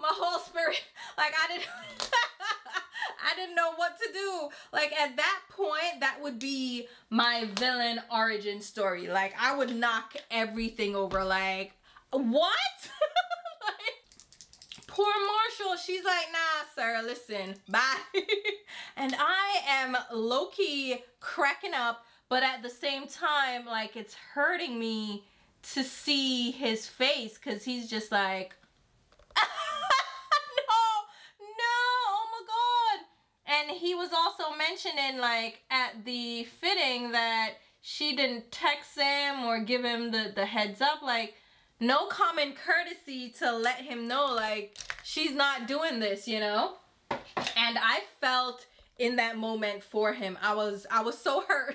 my whole spirit, like I didn't I didn't know what to do. Like at that point, that would be my villain origin story. Like I would knock everything over. Like what? Like, poor Marshall. She's like, nah sir, listen, bye. And I am low-key cracking up, but at the same time, like it's hurting me to see his face, because he's just like, and he was also mentioning like at the fitting that she didn't text him or give him the heads up, like no common courtesy to let him know like she's not doing this, you know? And I felt in that moment for him. I was so hurt. I was so hurt.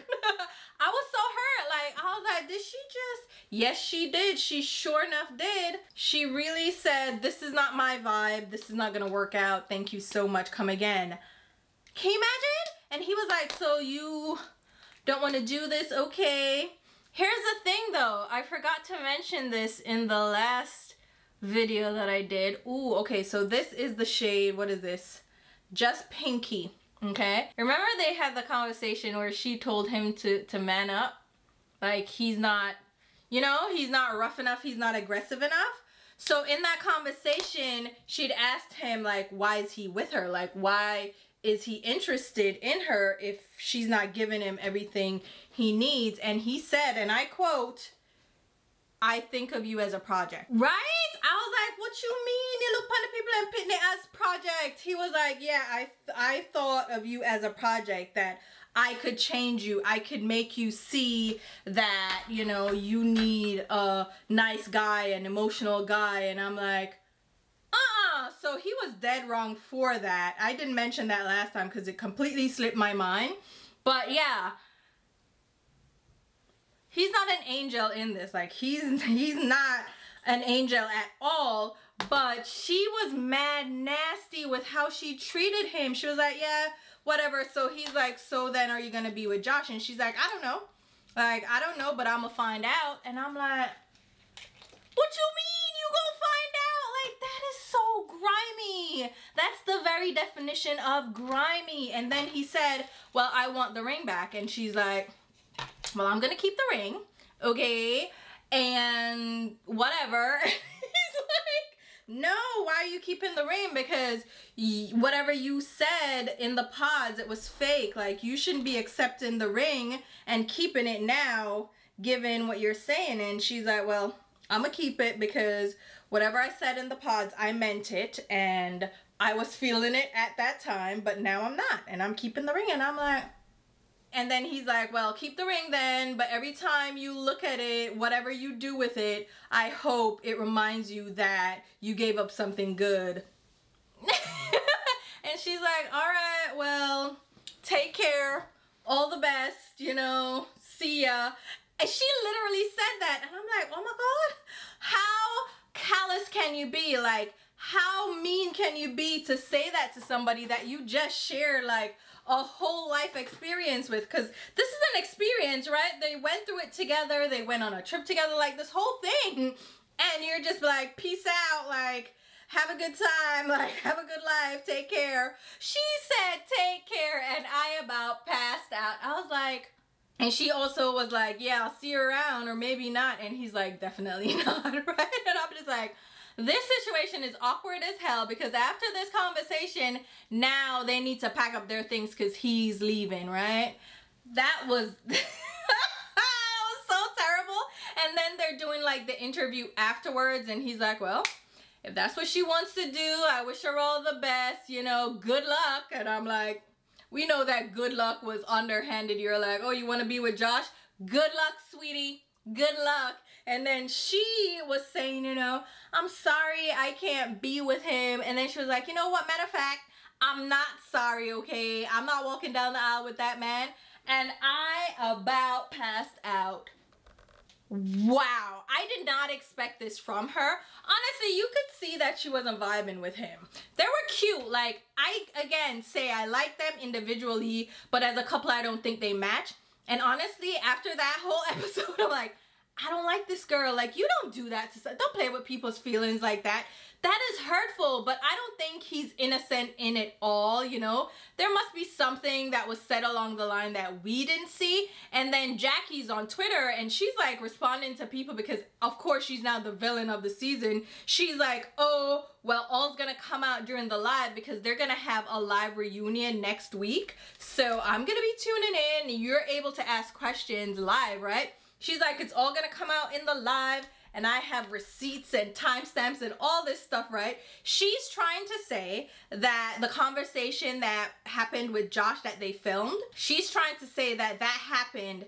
Like I was like, did she just? Yes, she did. She sure enough did. She really said, this is not my vibe. This is not gonna work out. Thank you so much. Come again. Can you imagine? And he was like, so you don't want to do this? Okay. Here's the thing though. I forgot to mention this in the last video that I did. Ooh, okay. So this is the shade. What is this? Just Pinky. Okay. Remember they had the conversation where she told him to man up? Like he's not, you know, he's not rough enough. He's not aggressive enough. So in that conversation, she'd asked him like, why is he with her? Like why is he interested in her if she's not giving him everything he needs? And he said, and I quote, I think of you as a project. Right? I was like, what you mean? You look upon the people and pit me as project. He was like, yeah, I thought of you as a project, that I could change you. I could make you see that, you know, you need a nice guy, an emotional guy. And I'm like, so he was dead wrong for that. I didn't mention that last time because it completely slipped my mind. But yeah, he's not an angel in this. Like, he's not an angel at all. But she was mad nasty with how she treated him. She was like, yeah, whatever. So he's like, so then are you gonna be with Josh? And she's like, I don't know. Like, I don't know, but I'm gonna find out. And I'm like, what you mean you gonna find out? Like, that is so grimy. That's the very definition of grimy. And then he said, well, I want the ring back. And she's like, well, I'm gonna keep the ring, okay? And whatever. No, why are you keeping the ring? Because whatever you said in the pods, it was fake. Like, you shouldn't be accepting the ring and keeping it now, given what you're saying. And she's like, well, I'm gonna keep it because whatever I said in the pods, I meant it. And I was feeling it at that time, but now I'm not. And I'm keeping the ring. And I'm like... And then he's like, well, keep the ring then, but every time you look at it, whatever you do with it, I hope it reminds you that you gave up something good. And she's like, all right, well, take care, all the best, you know, see ya. And she literally said that, and I'm like, oh my God, how callous can you be? Like, how mean can you be to say that to somebody that you just shared, like, a whole life experience with? Because this is an experience, right? They went through it together, they went on a trip together, like this whole thing, and you're just like, peace out, like, have a good time, like, have a good life, take care. She said take care, and I about passed out. I was like, and she also was like, yeah, I'll see you around, or maybe not. And he's like, definitely not, right? And I'm just like, this situation is awkward as hell, because after this conversation, now they need to pack up their things because he's leaving, right? That was, that was so terrible. And then they're doing like the interview afterwards, and he's like, well, if that's what she wants to do, I wish her all the best, you know, good luck. And I'm like, we know that good luck was underhanded. You're like, oh, you want to be with Josh? Good luck, sweetie. Good luck. And then she was saying, you know, I'm sorry I can't be with him. And then she was like, you know what, matter of fact, I'm not sorry, okay? I'm not walking down the aisle with that man. And I about passed out. Wow, I did not expect this from her. Honestly, you could see that she wasn't vibing with him. They were cute. Like, I, again, say I like them individually, but as a couple, I don't think they match. And honestly, after that whole episode, I'm like, I don't like this girl. Like, you don't do that to, don't play with people's feelings like that. That is hurtful, but I don't think he's innocent in it all, you know? There must be something that was said along the line that we didn't see. And then Jackie's on Twitter, and she's like responding to people because of course she's now the villain of the season. She's like, oh, well, all's gonna come out during the live because they're gonna have a live reunion next week. So I'm gonna be tuning in. You're able to ask questions live, right? She's like, it's all gonna come out in the live, and I have receipts and timestamps and all this stuff, right? She's trying to say that the conversation that happened with Josh that they filmed, she's trying to say that that happened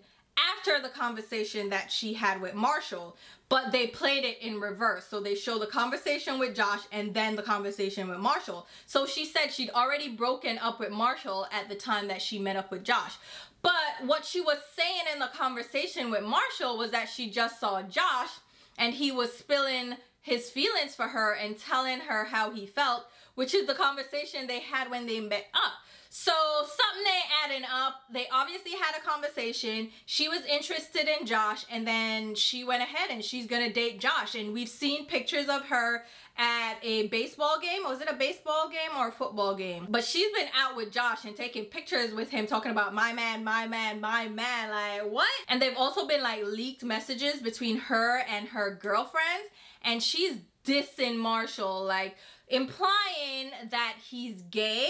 after the conversation that she had with Marshall, but they played it in reverse. So they show the conversation with Josh and then the conversation with Marshall. So she said she'd already broken up with Marshall at the time that she met up with Josh. But what she was saying in the conversation with Marshall was that she just saw Josh and he was spilling his feelings for her and telling her how he felt, which is the conversation they had when they met up. So something they adding up. They obviously had a conversation. She was interested in Josh, and then she went ahead and she's gonna date Josh. And we've seen pictures of her at a baseball game. Was it a baseball game or a football game? But she's been out with Josh and taking pictures with him, talking about my man, my man, my man, like what? And they've also been like leaked messages between her and her girlfriends, and she's dissing Marshall, like implying that he's gay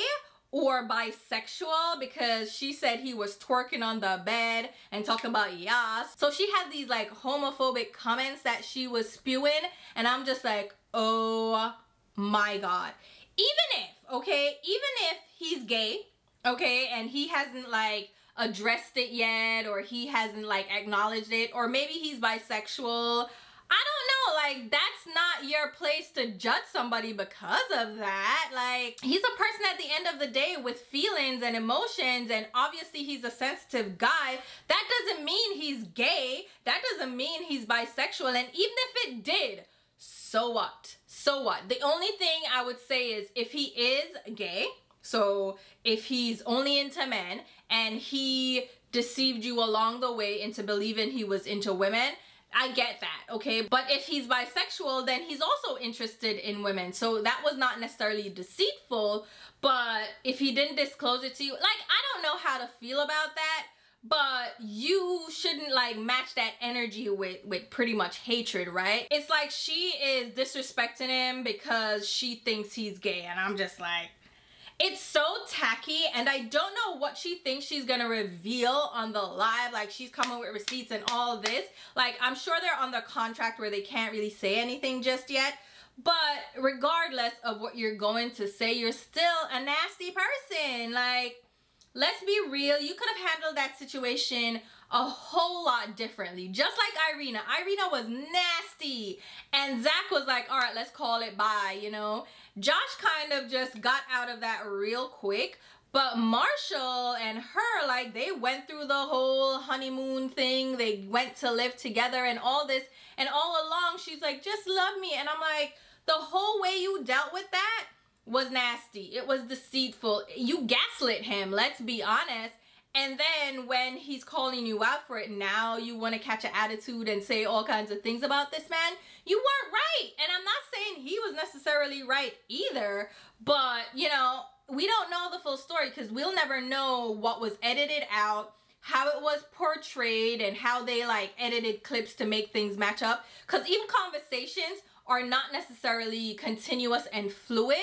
or bisexual, because she said he was twerking on the bed and talking about yas. So she had these like homophobic comments that she was spewing, and I'm just like, oh my God. Even if, okay, even if he's gay, okay, and he hasn't like addressed it yet, or he hasn't like acknowledged it, or maybe he's bisexual. I don't know, like that's not your place to judge somebody because of that. Like, he's a person at the end of the day with feelings and emotions, and obviously he's a sensitive guy. That doesn't mean he's gay, that doesn't mean he's bisexual, and even if it did, so what? So what? The only thing I would say is if he is gay, so if he's only into men and he deceived you along the way into believing he was into women, I get that, okay? But if he's bisexual, then he's also interested in women. So that was not necessarily deceitful, but if he didn't disclose it to you, like, I don't know how to feel about that, but you shouldn't like match that energy with pretty much hatred, right? It's like she is disrespecting him because she thinks he's gay, and I'm just like, it's so tacky, and I don't know what she thinks she's gonna reveal on the live. Like, she's coming with receipts and all this. Like, I'm sure they're on the contract where they can't really say anything just yet, but regardless of what you're going to say, you're still a nasty person. Like, let's be real, you could have handled that situation a whole lot differently. Just like Irina. Irina was nasty, and Zach was like, all right, let's call it bye, you know? Josh kind of just got out of that real quick, but Marshall and her, like, they went through the whole honeymoon thing. They went to live together and all this, and all along she's like, just love me. And I'm like, the whole way you dealt with that was nasty. It was deceitful. You gaslit him, let's be honest. And then when he's calling you out for it, now you want to catch an attitude and say all kinds of things about this man. You weren't right. And I'm not saying he was necessarily right either, but you know, we don't know the full story because we'll never know what was edited out, how it was portrayed, and how they like edited clips to make things match up. Because even conversations are not necessarily continuous and fluid.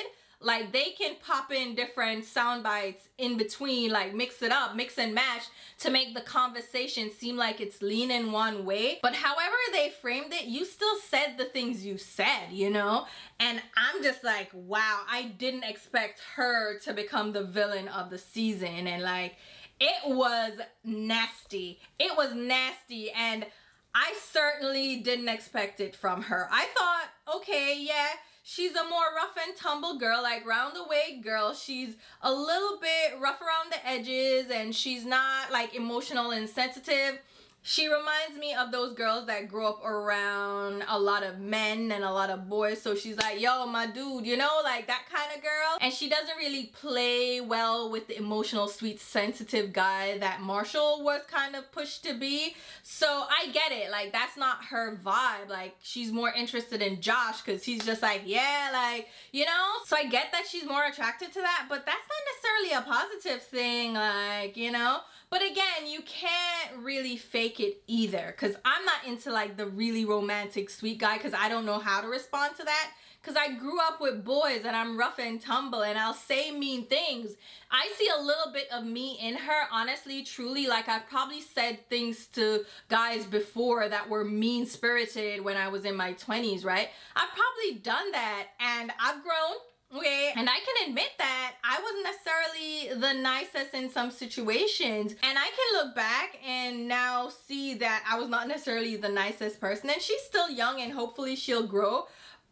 Like, they can pop in different sound bites in between, like mix it up, mix and match to make the conversation seem like it's leaning one way. But however they framed it, you still said the things you said, you know? And I'm just like, wow, I didn't expect her to become the villain of the season. And like, it was nasty. It was nasty, and I certainly didn't expect it from her. I thought, okay, yeah, she's a more rough and tumble girl, like round the way girl. She's a little bit rough around the edges, and she's not like emotional and sensitive. She reminds me of those girls that grew up around a lot of men and a lot of boys. So she's like, yo, my dude, you know, like that kind of girl. And she doesn't really play well with the emotional, sweet, sensitive guy that Marshall was kind of pushed to be. So I get it. Like, that's not her vibe. Like, she's more interested in Josh because he's just like, yeah, like, you know. So I get that she's more attracted to that, but that's not necessarily a positive thing, like, you know. But again, you can't really fake it either, because I'm not into like the really romantic sweet guy, because I don't know how to respond to that, because I grew up with boys and I'm rough and tumble and I'll say mean things. I see a little bit of me in her, honestly, truly. Like, I've probably said things to guys before that were mean-spirited when I was in my 20s, right? I've probably done that, and I've grown. Okay, and I can admit that I wasn't necessarily the nicest in some situations, and I can look back and now see that I was not necessarily the nicest person, and she's still young and hopefully she'll grow.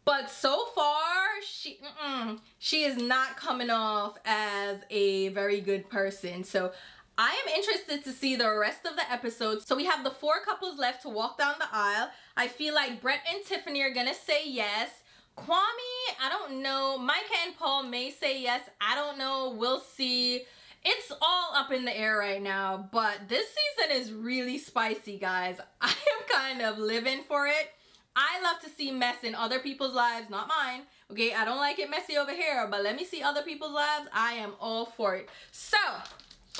But so far, she is not coming off as a very good person. So I am interested to see the rest of the episode. So we have the 4 couples left to walk down the aisle. I feel like Brett and Tiffany are gonna say yes. Kwame, I don't know. Micah and Paul may say yes. I don't know. We'll see. It's all up in the air right now, but this season is really spicy, guys. I am kind of living for it. I love to see mess in other people's lives, not mine. Okay, I don't like it messy over here, but let me see other people's lives. I am all for it. So,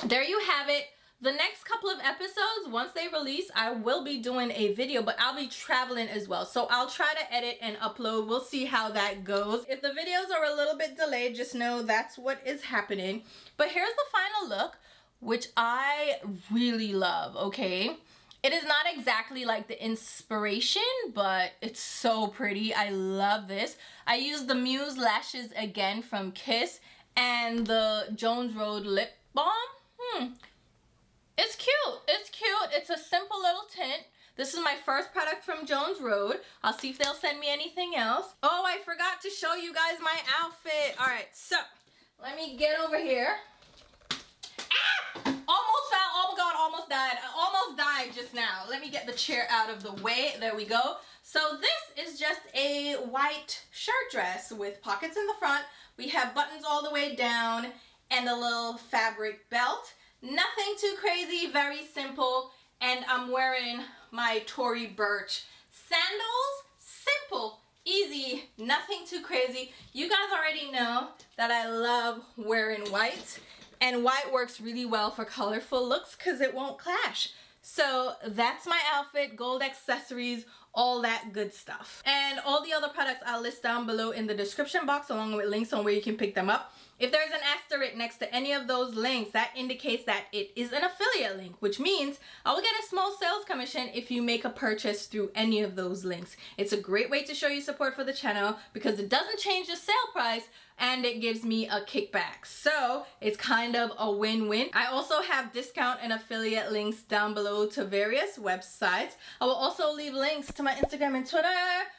there you have it. The next couple of episodes, once they release, I will be doing a video, but I'll be traveling as well. So I'll try to edit and upload. We'll see how that goes. If the videos are a little bit delayed, just know that's what is happening. But here's the final look, which I really love, okay? It is not exactly like the inspiration, but it's so pretty. I love this. I used the Muse Lashes again from Kiss and the Jones Road Lip Balm. It's cute. It's cute. It's a simple little tint. This is my first product from Jones Road. I'll see if they'll send me anything else. Oh, I forgot to show you guys my outfit. All right, so let me get over here. Ah! Almost fell. Oh, my God, almost died. I almost died just now. Let me get the chair out of the way. There we go. So this is just a white shirt dress with pockets in the front. We have buttons all the way down and a little fabric belt. Nothing too crazy, very simple. And I'm wearing my Tory Burch sandals. Simple, easy, nothing too crazy. You guys already know that I love wearing white, and white works really well for colorful looks because it won't clash. So that's my outfit, gold accessories, all that good stuff. And all the other products I'll list down below in the description box along with links on where you can pick them up. If there's an asterisk next to any of those links, that indicates that it is an affiliate link, which means I will get a small sales commission if you make a purchase through any of those links. It's a great way to show your support for the channel because it doesn't change the sale price and it gives me a kickback. So it's kind of a win-win. I also have discount and affiliate links down below to various websites. I will also leave links to my Instagram and Twitter,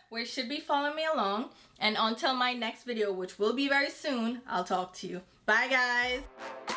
where you should be following me along. And until my next video, which will be very soon, I'll talk to you. Bye, guys.